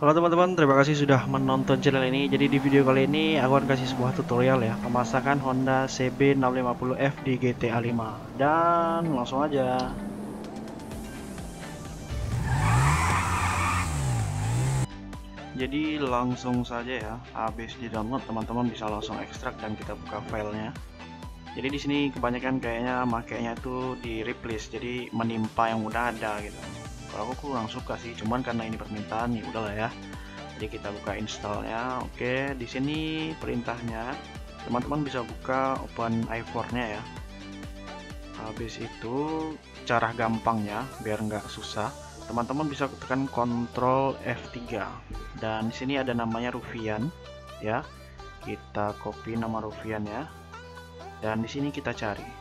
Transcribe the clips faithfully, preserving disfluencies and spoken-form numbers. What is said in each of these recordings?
Halo teman-teman, terima kasih sudah menonton channel ini. Jadi di video kali ini aku akan kasih sebuah tutorial ya, pemasangan Honda C B enam lima nol F di G T A lima. Dan langsung aja. Jadi langsung saja ya, habis di download teman-teman bisa langsung ekstrak dan kita buka filenya. Jadi di sini kebanyakan kayaknya makainya itu di replace, jadi menimpa yang udah ada gitu. Kalau aku kurang suka sih, cuman karena ini permintaan ya udahlah ya. Jadi kita buka installnya. Oke, di sini perintahnya teman-teman bisa buka open i empat-nya ya. Habis itu cara gampangnya biar nggak susah, teman-teman bisa tekan Ctrl F tiga dan di sini ada namanya Ruffian ya. Kita copy nama Ruffian ya. Dan di sini kita cari.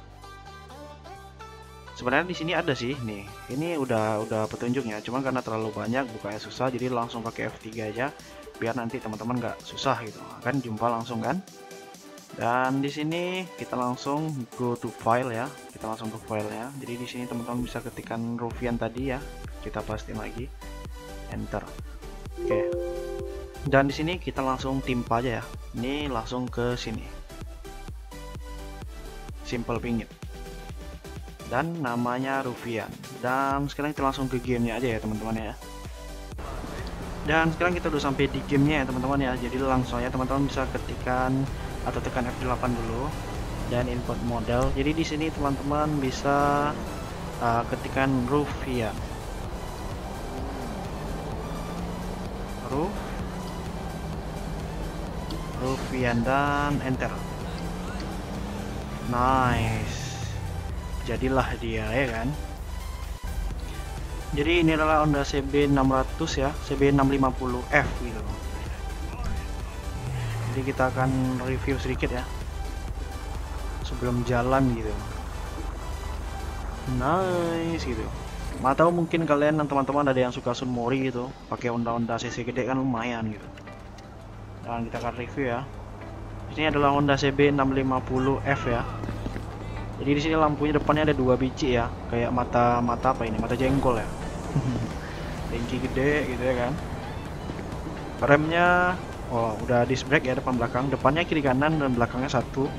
Sebenarnya di sini ada sih nih, ini udah udah petunjuknya, cuman karena terlalu banyak bukanya susah, jadi langsung pakai F tiga aja biar nanti teman-teman nggak susah gitu kan, jumpa langsung kan. Dan di sini kita langsung go to file ya, kita langsung ke file ya. Jadi di sini teman-teman bisa ketikan Ruffian tadi ya, kita pastiin lagi, enter. Oke, okay. Dan di sini kita langsung timpa aja ya, ini langsung ke sini, simple pingit. Dan namanya Ruffian. Dan sekarang kita langsung ke gamenya aja ya teman-teman ya. Dan sekarang kita udah sampai di gamenya ya teman-teman ya. Jadi langsung ya teman-teman bisa ketikan atau tekan F delapan dulu dan input model. Jadi di sini teman-teman bisa uh, ketikan Ruffian. Ruf Ruffian dan enter. Nice. Jadilah dia ya kan. Jadi ini adalah Honda C B enam ratus ya, C B enam lima nol F gitu. Jadi kita akan review sedikit ya sebelum jalan gitu. Nice gitu. Atau mungkin kalian dan teman-teman ada yang suka sunmori gitu, pakai Honda-Honda C C gede kan lumayan gitu. Dan kita akan review ya. Ini adalah Honda C B enam lima nol F ya. Jadi di sini lampunya depannya ada dua biji ya, kayak mata mata apa ini, mata jengkol ya, tinggi gede gitu ya kan. Remnya, oh udah disc brake ya depan belakang, depannya kiri kanan dan belakangnya satu.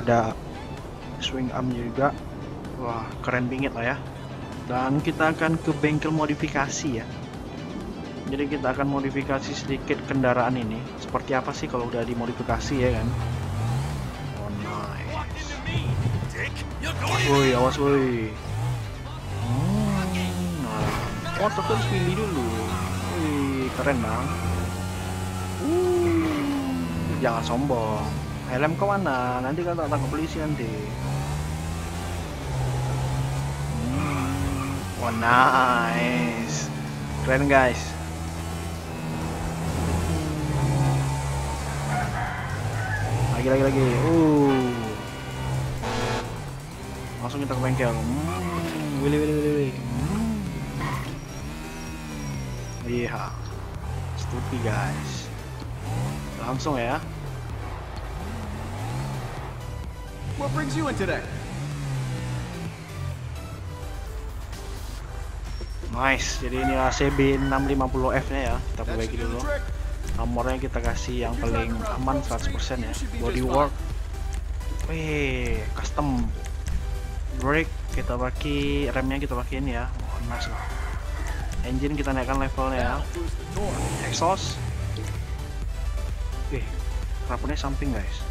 Ada swing arm juga, wah keren bingit lah ya. Dan kita akan ke bengkel modifikasi ya. Jadi kita akan modifikasi sedikit kendaraan ini. Seperti apa sih kalau udah dimodifikasi ya kan? Oh nice. Woi, awas woi. Hmm, nah. Oh, tekan pilih dulu. Wih, keren bang. Uh, jangan sombong. Helm ke mana? Nanti kan tangkap polisi nanti. Hmm. Oh, nice. Keren guys. Lagi lagi lagi. Uh. Langsung kita ke bengkel. Hmm, wili wili wili wili. Iya, hmm. Stupid guys. Langsung ya. What brings you in today? Nice. Jadi ini C B enam lima nol F nya ya. Kita perbaiki dulu. Nomornya kita kasih yang paling aman seratus persen ya. Bodywork. Wih, custom. Brake kita pakai, remnya kita pakai ini ya. Oh, nice lah. Engine kita naikkan levelnya ya. Exhaust. Oke, rapunnya samping guys.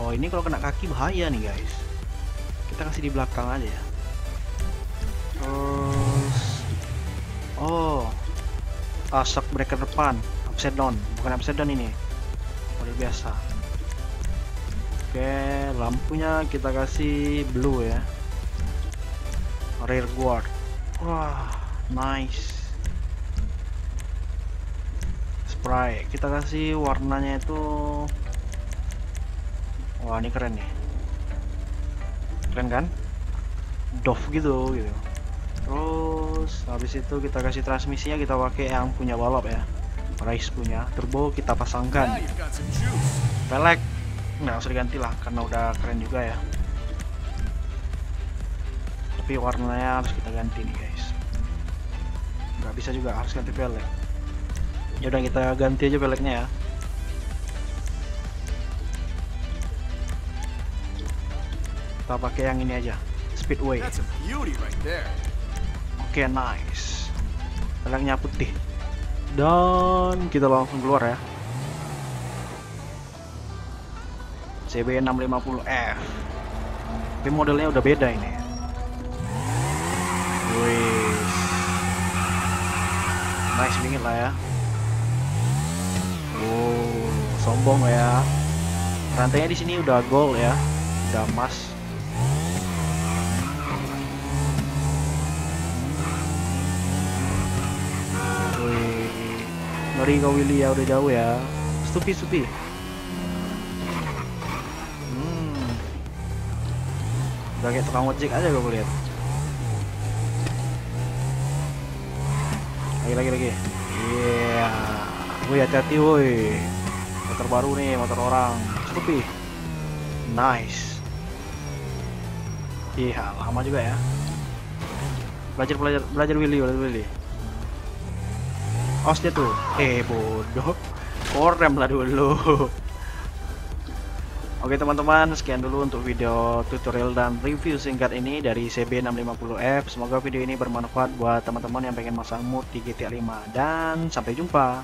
Oh ini kalau kena kaki bahaya nih guys. Kita kasih di belakang aja ya. Terus, oh, ah, shock breaker depan, upside down, bukan upside down ini. Udah biasa. Oke, lampunya kita kasih blue ya. Rear guard. Wah, nice. Spray, kita kasih warnanya itu. Wah, ini keren nih. Keren kan? Doff gitu gitu. Terus habis itu kita kasih transmisinya, kita pakai yang punya balap ya. Race punya, turbo kita pasangkan. Pelek nggak usah diganti lah karena udah keren juga ya, tapi warnanya harus kita ganti nih guys, nggak bisa juga harus ganti pelek. Ya udah, kita ganti aja peleknya ya. Kita pakai yang ini aja, Speedway. Oke, okay, nice. Peleknya putih. Dan kita langsung keluar ya. C B enam lima nol F. Tapi modelnya udah beda ini. Wih. Nice dingin lah ya. Oh, sombong ya. Rantainya di sini udah gold ya. Udah emas. Ngeri kau Willy ya, udah jauh ya. Stupi stupi. Hmm. Udah kayak tukang ojek aja gue lihat. Lagi lagi lagi. Iya. Yeah. Woi, hati-hati woi. Motor baru nih, motor orang. Stupi. Nice. Iya, yeah, lama juga ya. Belajar belajar belajar Willy, belajar Willy. Os dia tuh, eh bodoh, korem lah dulu. Oke teman-teman, sekian dulu untuk video tutorial dan review singkat ini dari C B enam lima nol F. Semoga video ini bermanfaat buat teman-teman yang pengen masang mood di G T A lima. Dan sampai jumpa.